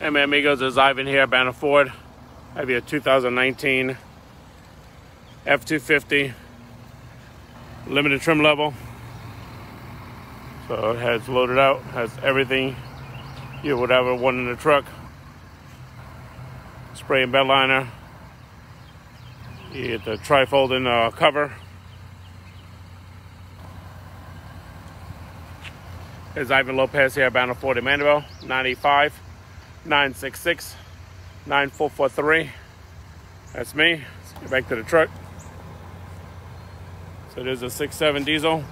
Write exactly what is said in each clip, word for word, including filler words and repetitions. Hey my amigos, it's Ivan here at Banner Ford. I have your two thousand nineteen F two fifty Limited trim level. So it has loaded out, has everything you would ever want in the truck. Spray and bed liner. You get the tri-folding uh, cover. It's Ivan Lopez here at Banner Ford in Mandeville. nine eight five, nine six six, nine four four three. That's me. Let's get back to the truck. So there's a six seven diesel.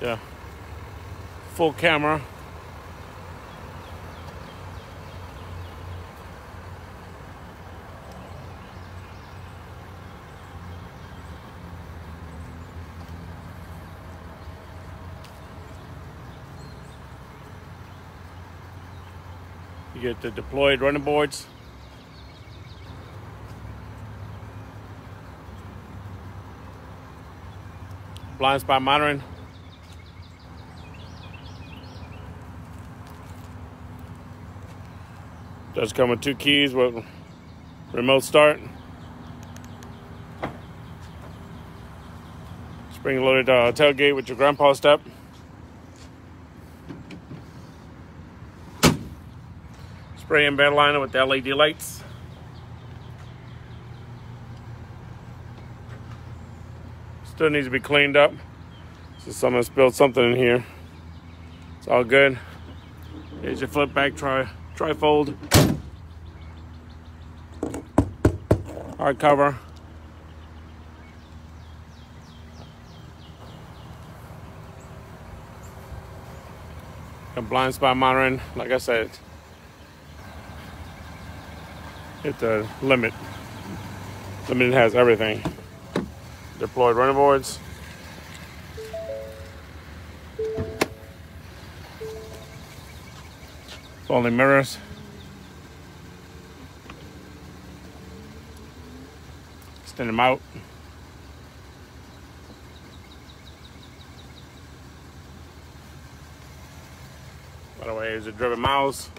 Yeah. Full camera. You get the deployed running boards. Blind spot monitoring. Does come with two keys with remote start. Spring loaded uh, tailgate with your grandpa step. Spray and bed liner with the L E D lights. Still needs to be cleaned up. So someone spilled something in here. It's all good. Here's your flip back tri trifold. Hard cover. And blind spot monitoring, like I said. Hit the limit. Limited has everything. Deployed running boards. Folding mirrors. Extend them out. By the way, here's the driven miles.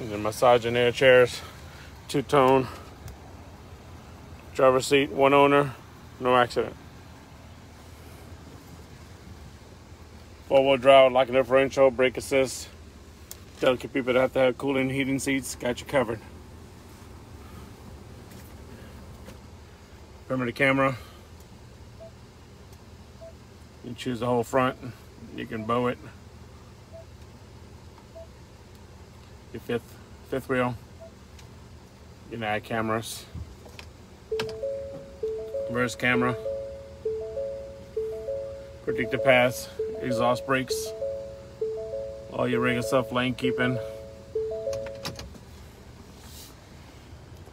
And then massaging air chairs, two-tone, driver's seat, one owner, no accident. Four-wheel drive, locking differential, brake assist. Delicate people that have to have cooling, heating seats, got you covered. Remember the camera. You choose the whole front. You can bow it. Your fifth, fifth wheel, you can add cameras, reverse camera, predict the pass, exhaust brakes, all your regular stuff, lane keeping,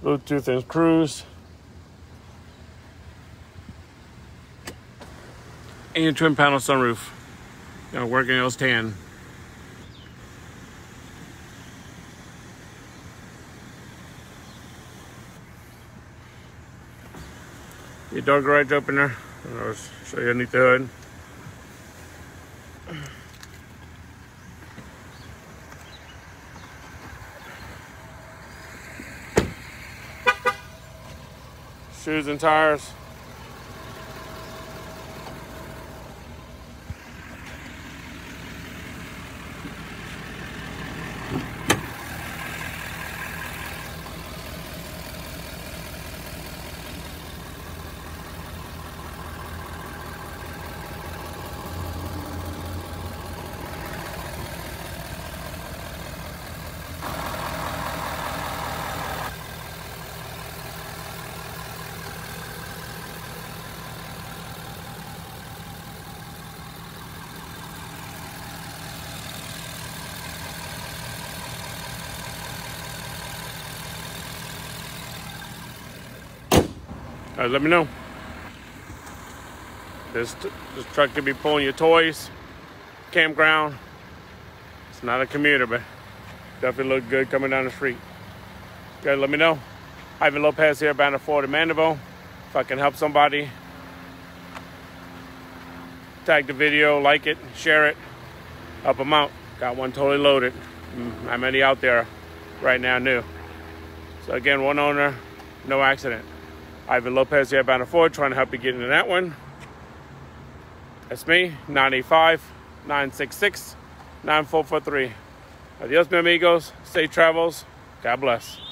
Bluetooth and cruise, and your trim panel sunroof, gonna work in those tan. Your door garage opener, I'll show you underneath the hood. Shoes and tires. All right, let me know. This, this truck could be pulling your toys, campground. It's not a commuter, but definitely look good coming down the street. Okay, let me know. Ivan Lopez here, Banner Ford in Mandeville. If I can help somebody, tag the video, like it, share it, help them out. Got one totally loaded. Not many out there right now new. So again, one owner, no accident. Ivan Lopez here, Banner Ford, trying to help you get into that one. That's me, nine eight five, nine six six, nine four four three. Adios, mi amigos. Safe travels. God bless.